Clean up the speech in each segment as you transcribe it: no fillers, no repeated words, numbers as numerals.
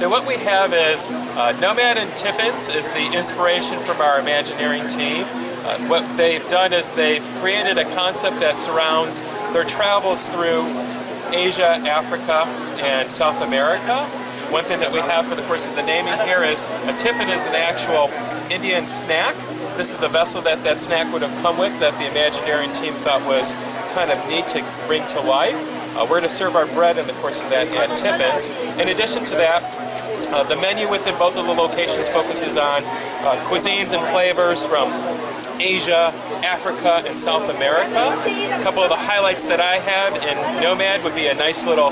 So what we have is Nomad and Tiffins is the inspiration from our Imagineering team. What they've done is they've created a concept that surrounds their travels through Asia, Africa, and South America. One thing that we have for the purpose of the naming here is a tiffin is an actual Indian snack. This is the vessel that that snack would have come with that the Imagineering team thought was kind of neat to bring to life. We're to serve our bread in the course of that at Tiffins. In addition to that, the menu within both of the locations focuses on cuisines and flavors from Asia, Africa, and South America. A couple of the highlights that I have in Nomad would be a nice little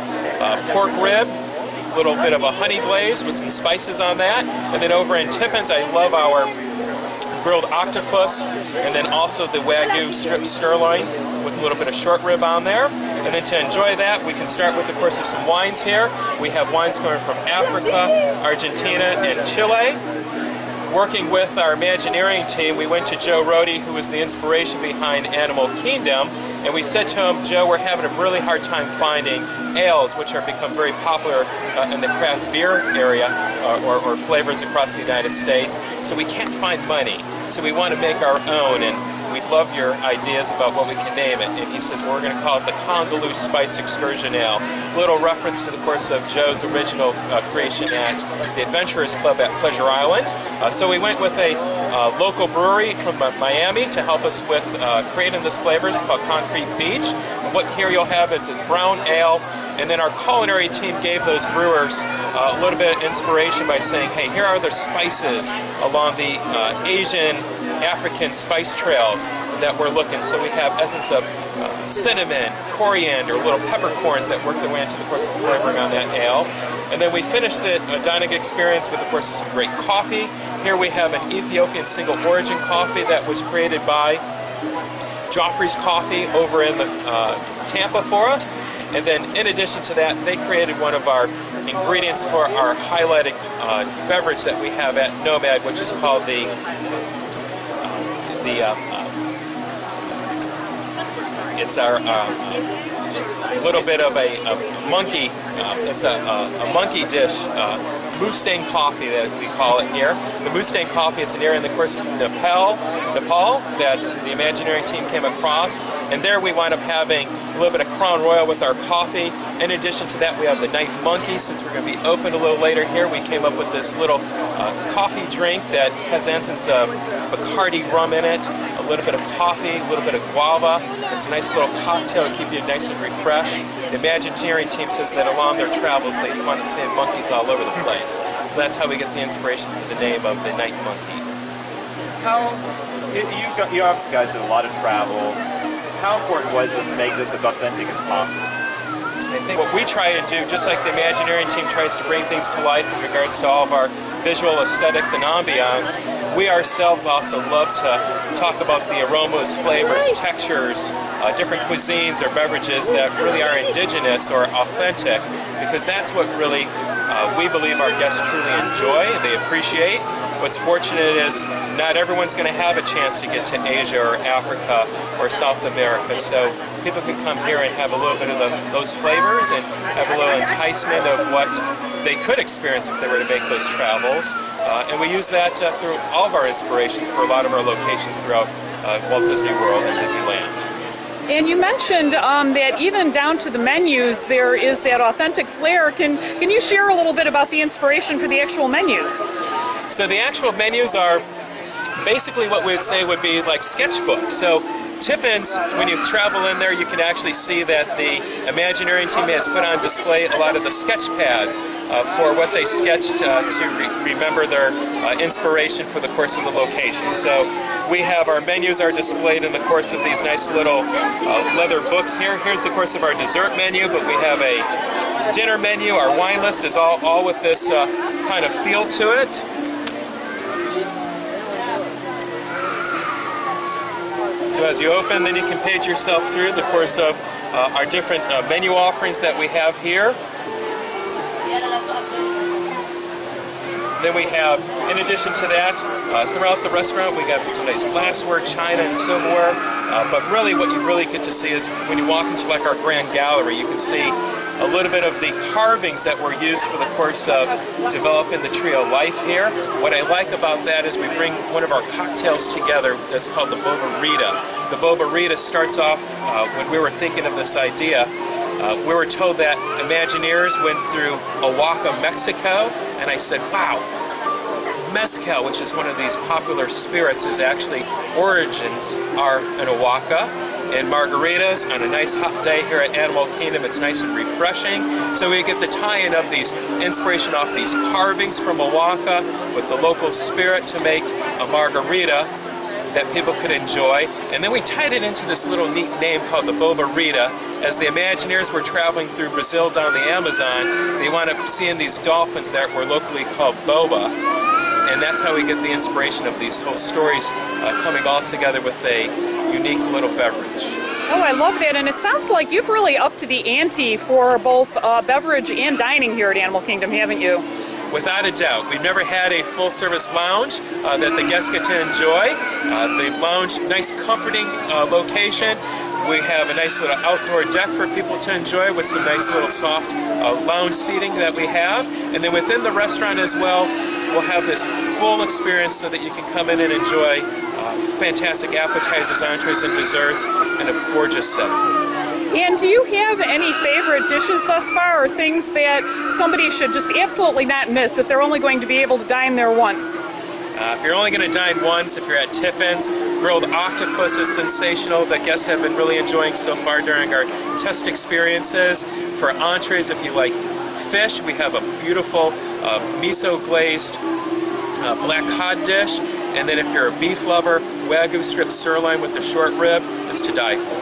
pork rib, a little bit of a honey glaze with some spices on that. And then over in Tiffins, I love our grilled octopus, and then also the Wagyu strip sirloin with a little bit of short rib on there. And then to enjoy that, we can start with, of course, some wines here. We have wines coming from Africa, Argentina, and Chile. Working with our Imagineering team, we went to Joe Rohde, who was the inspiration behind Animal Kingdom, and we said to him, Joe, we're having a really hard time finding ales, which have become very popular in the craft beer area or flavors across the United States, so we can't find money, so we want to make our own, and we'd love your ideas about what we can name it. And he says, well, we're going to call it the Congaloo Spice Excursion Ale. Little reference to the course of Joe's original creation at the Adventurers Club at Pleasure Island. So we went with a local brewery from Miami to help us with creating this flavor. It's called Concrete Beach. And what here you'll have is a brown ale. And then our culinary team gave those brewers a little bit of inspiration by saying, hey, here are the spices along the Asian, African spice trails that we're looking. So we have essence of cinnamon, coriander, little peppercorns that work their way into the course of flavoring on that ale. And then we finished the dining experience with, of course, some great coffee. Here we have an Ethiopian single origin coffee that was created by Joffrey's Coffee over in the Tampa for us. And then in addition to that, they created one of our ingredients for our highlighted beverage that we have at Nomad, which is called it's a little bit of a monkey, it's a monkey dish, Mustang coffee that we call it here. The Mustang coffee, it's an area in the course of Nepal that the Imagineering team came across, and there we wind up having a little bit of Crown Royal with our coffee. In addition to that, we have the Night Monkey. Since we're going to be open a little later here, we came up with this little coffee drink that has essence of Bacardi rum in it, a little bit of coffee, a little bit of guava. It's a nice little cocktail to keep you nice and refreshed. The Imagineering team says that along their travels, they wind up seeing monkeys all over the place. So that's how we get the inspiration for the name of the Night Monkey. So you obviously guys did a lot of travel. How important was it to make this as authentic as possible? I think what we try to do, just like the Imagineering team tries to bring things to life in regards to all of our visual aesthetics and ambiance, we ourselves also love to talk about the aromas, flavors, textures, different cuisines or beverages that really are indigenous or authentic, because that's what really we believe our guests truly enjoy, they appreciate. What's fortunate is not everyone's going to have a chance to get to Asia or Africa or South America, so people can come here and have a little bit of those flavors and have a little enticement of what they could experience if they were to make those travels. And we use that through all of our inspirations for a lot of our locations throughout Walt Disney World and Disneyland. And you mentioned that even down to the menus, there is that authentic flair. Can you share a little bit about the inspiration for the actual menus? So the actual menus are basically what we would say would be like sketchbooks. So Tiffins, when you travel in there, you can actually see that the Imagineering team has put on display a lot of the sketch pads for what they sketched to remember their inspiration for the course of the location. So we have our menus are displayed in the course of these nice little leather books here. Here's the course of our dessert menu, but we have a dinner menu. Our wine list is all with this kind of feel to it. So as you open, then you can page yourself through the course of our different menu offerings that we have here. Then we have, in addition to that, throughout the restaurant we got some nice glassware, china, and silverware. But really what you really get to see is when you walk into like our grand gallery, you can see a little bit of the carvings that were used for the course of developing the Tree of Life here. What I like about that is we bring one of our cocktails together that's called the Boba Rita. The Boba Rita starts off, when we were thinking of this idea, we were told that Imagineers went through Oaxaca, Mexico, and I said, wow, Mezcal, which is one of these popular spirits, is actually origins are in Oaxaca. And margaritas on a nice hot day here at Animal Kingdom, it's nice and refreshing. So we get the tie-in of these inspiration off these carvings from Oaxaca with the local spirit to make a margarita that people could enjoy. And then we tied it into this little neat name called the Boba Rita. As the Imagineers were traveling through Brazil down the Amazon, they wound up seeing these dolphins that were locally called Boba. And that's how we get the inspiration of these whole stories coming all together with a unique little beverage. Oh, I love that. And it sounds like you've really upped the ante for both beverage and dining here at Animal Kingdom, haven't you? Without a doubt. We've never had a full-service lounge that the guests get to enjoy. The lounge, nice comforting location. We have a nice little outdoor deck for people to enjoy with some nice little soft lounge seating that we have. And then within the restaurant as well, we'll have this full experience so that you can come in and enjoy fantastic appetizers, entrees, and desserts in a gorgeous set. And do you have any favorite dishes thus far, or things that somebody should just absolutely not miss if they're only going to be able to dine there once? If you're only going to dine once, if you're at Tiffins, grilled octopus is sensational. The guests have been really enjoying so far during our test experiences. For entrees, if you like fish, we have a beautiful miso-glazed black cod dish. And then if you're a beef lover, Wagyu strip sirloin with the short rib is to die for.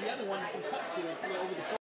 The other one you can cut to and throw over the